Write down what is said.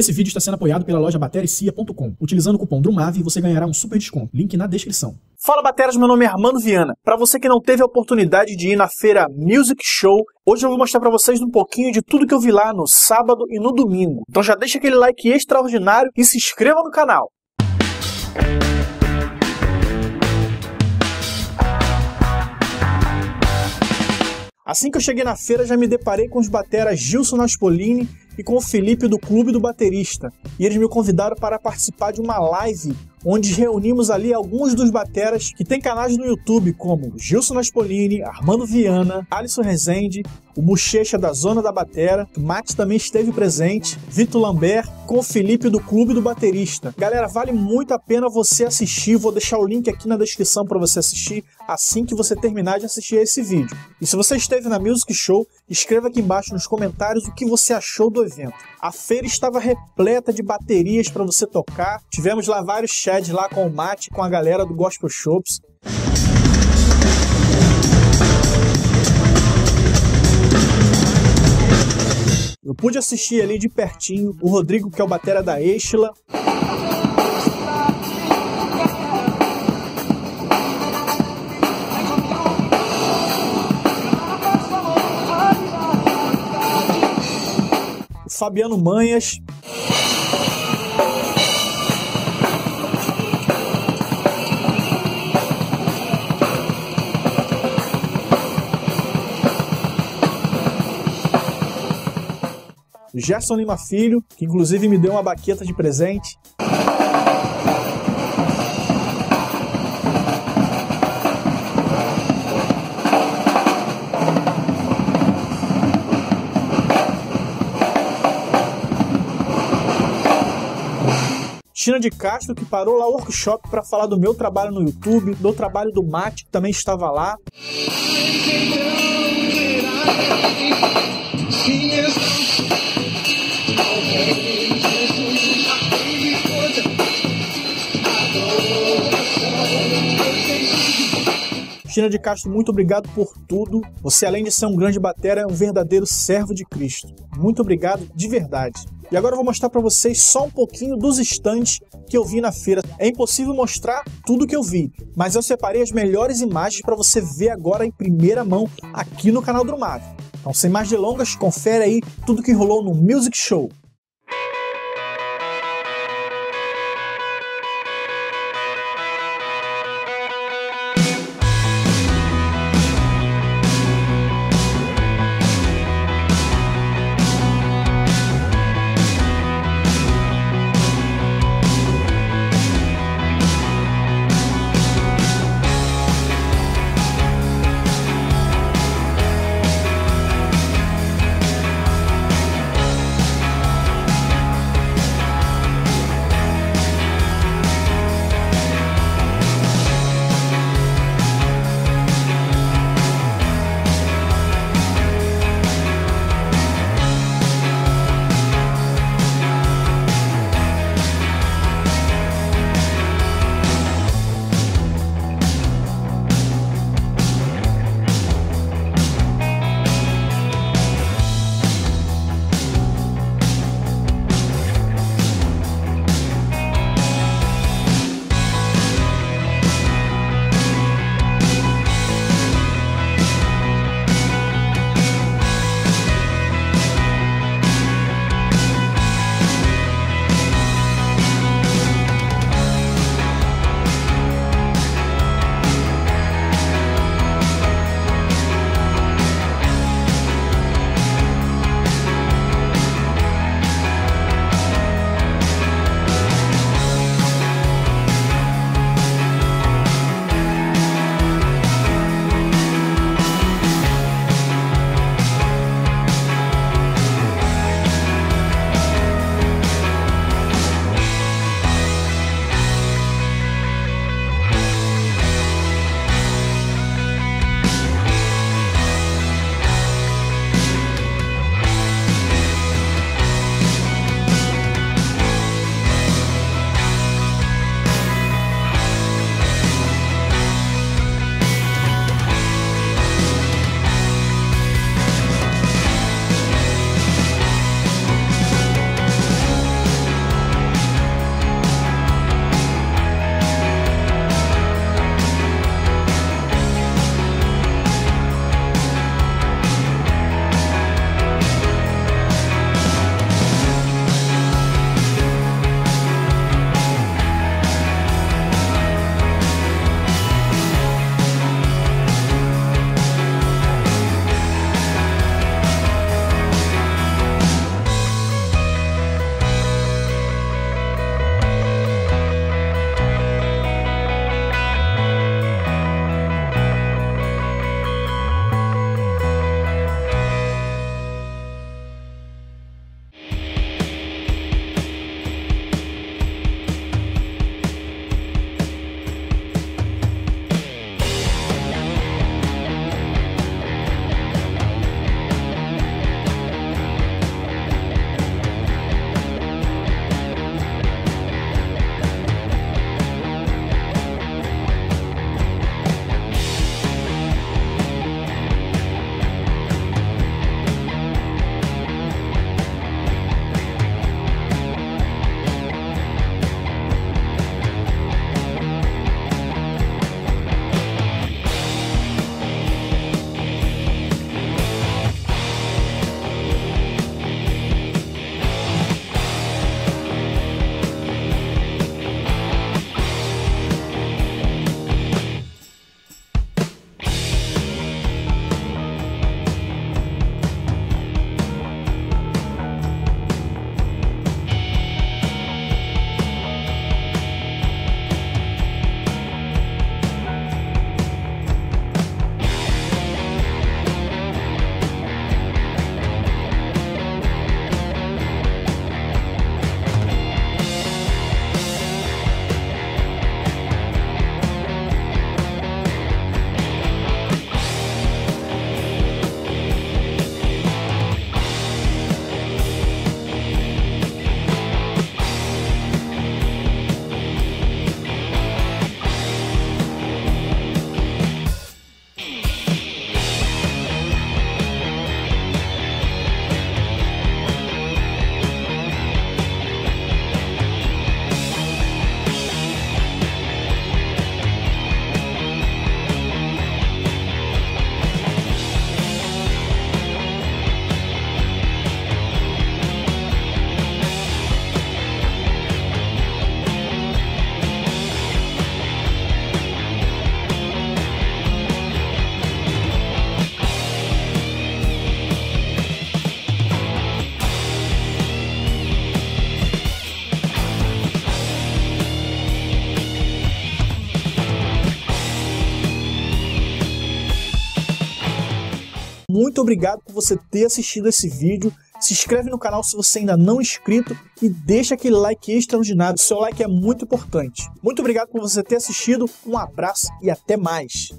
Esse vídeo está sendo apoiado pela loja Batera&Cia.com. Utilizando o cupom Drumav, você ganhará um super desconto. Link na descrição. Fala, bateras, meu nome é Armando Viana. Para você que não teve a oportunidade de ir na feira Music Show, hoje eu vou mostrar para vocês um pouquinho de tudo que eu vi lá no sábado e no domingo. Então já deixa aquele like extraordinário e se inscreva no canal. Assim que eu cheguei na feira, já me deparei com os bateras Gilson Naspolini e com o Felipe do Clube do Baterista. E eles me convidaram para participar de uma live, onde reunimos ali alguns dos bateras que tem canais no YouTube, como Gilson Naspolini, Armando Viana, Alisson Rezende, o Bochecha da Zona da Batera, Mate também esteve presente, Vitor Lambert, com o Felipe do Clube do Baterista. Galera, vale muito a pena você assistir, vou deixar o link aqui na descrição para você assistir assim que você terminar de assistir esse vídeo. E se você esteve na Music Show, escreva aqui embaixo nos comentários o que você achou do evento. A feira estava repleta de baterias para você tocar, tivemos lá vários chats lá com o Mate, com a galera do Gospel Shops. Eu pude assistir ali de pertinho o Rodrigo, que é o batera da Exxila. O Fabiano Manhas. Gerson Lima Filho, que inclusive me deu uma baqueta de presente. China de Castro, que parou lá o workshop para falar do meu trabalho no YouTube, do trabalho do Mate, que também estava lá. China de Castro, muito obrigado por tudo. Você, além de ser um grande batera, é um verdadeiro servo de Cristo. Muito obrigado de verdade. E agora eu vou mostrar para vocês só um pouquinho dos estandes que eu vi na feira. É impossível mostrar tudo que eu vi, mas eu separei as melhores imagens para você ver agora em primeira mão aqui no canal Drumav. Então, sem mais delongas, confere aí tudo que rolou no Music Show. muito obrigado por você ter assistido esse vídeo. Se inscreve no canal se você ainda não é inscrito e deixa aquele like extraordinário. Seu like é muito importante. Muito obrigado por você ter assistido, um abraço e até mais.